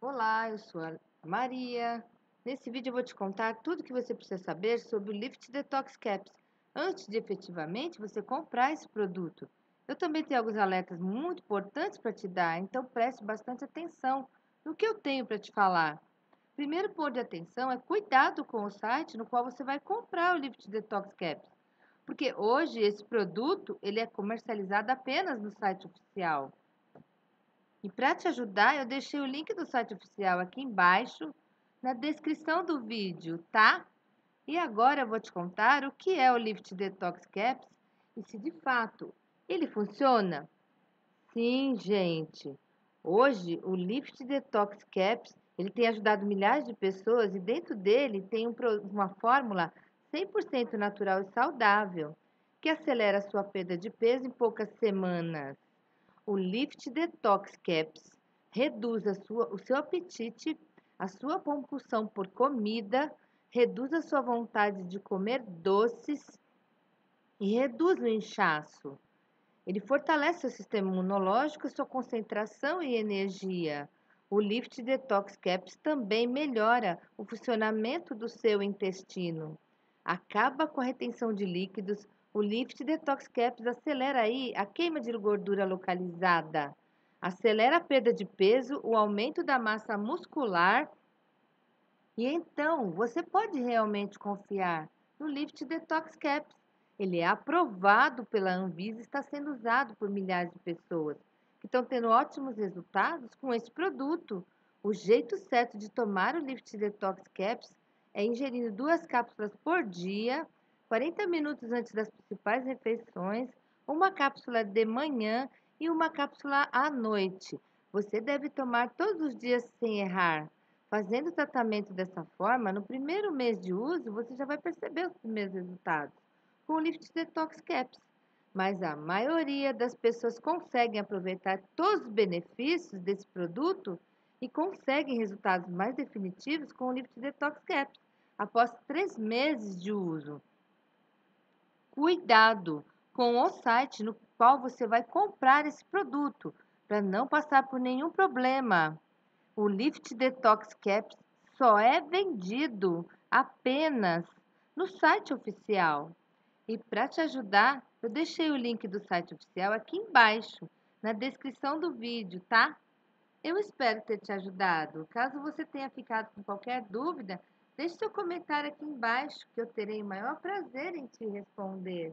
Olá, eu sou a Maria. Nesse vídeo eu vou te contar tudo que você precisa saber sobre o Lift Detox Caps, antes de efetivamente você comprar esse produto. Eu também tenho alguns alertas muito importantes para te dar, então preste bastante atenção no que eu tenho para te falar. Primeiro ponto de atenção é cuidado com o site no qual você vai comprar o Lift Detox Caps, porque hoje esse produto ele é comercializado apenas no site oficial. E para te ajudar, eu deixei o link do site oficial aqui embaixo, na descrição do vídeo, tá? E agora eu vou te contar o que é o Lift Detox Caps e se de fato ele funciona. Sim, gente. Hoje o Lift Detox Caps ele tem ajudado milhares de pessoas e dentro dele tem uma fórmula 100% natural e saudável que acelera a sua perda de peso em poucas semanas. O Lift Detox Caps reduz o seu apetite, a sua compulsão por comida, reduz a sua vontade de comer doces e reduz o inchaço. Ele fortalece o sistema imunológico, sua concentração e energia. O Lift Detox Caps também melhora o funcionamento do seu intestino. Acaba com a retenção de líquidos. O Lift Detox Caps acelera aí a queima de gordura localizada, acelera a perda de peso, o aumento da massa muscular e então você pode realmente confiar no Lift Detox Caps. Ele é aprovado pela Anvisa e está sendo usado por milhares de pessoas que estão tendo ótimos resultados com esse produto. O jeito certo de tomar o Lift Detox Caps é ingerindo 2 cápsulas por dia, 40 minutos antes das principais refeições, 1 cápsula de manhã e 1 cápsula à noite. Você deve tomar todos os dias sem errar. Fazendo o tratamento dessa forma, no primeiro mês de uso, você já vai perceber os primeiros resultados com o Lift Detox Caps. Mas a maioria das pessoas conseguem aproveitar todos os benefícios desse produto e conseguem resultados mais definitivos com o Lift Detox Caps após 3 meses de uso. Cuidado com o site no qual você vai comprar esse produto, para não passar por nenhum problema. O Lift Detox Caps só é vendido apenas no site oficial. E para te ajudar, eu deixei o link do site oficial aqui embaixo, na descrição do vídeo, tá? Eu espero ter te ajudado. Caso você tenha ficado com qualquer dúvida, deixe seu comentário aqui embaixo que eu terei o maior prazer em te responder.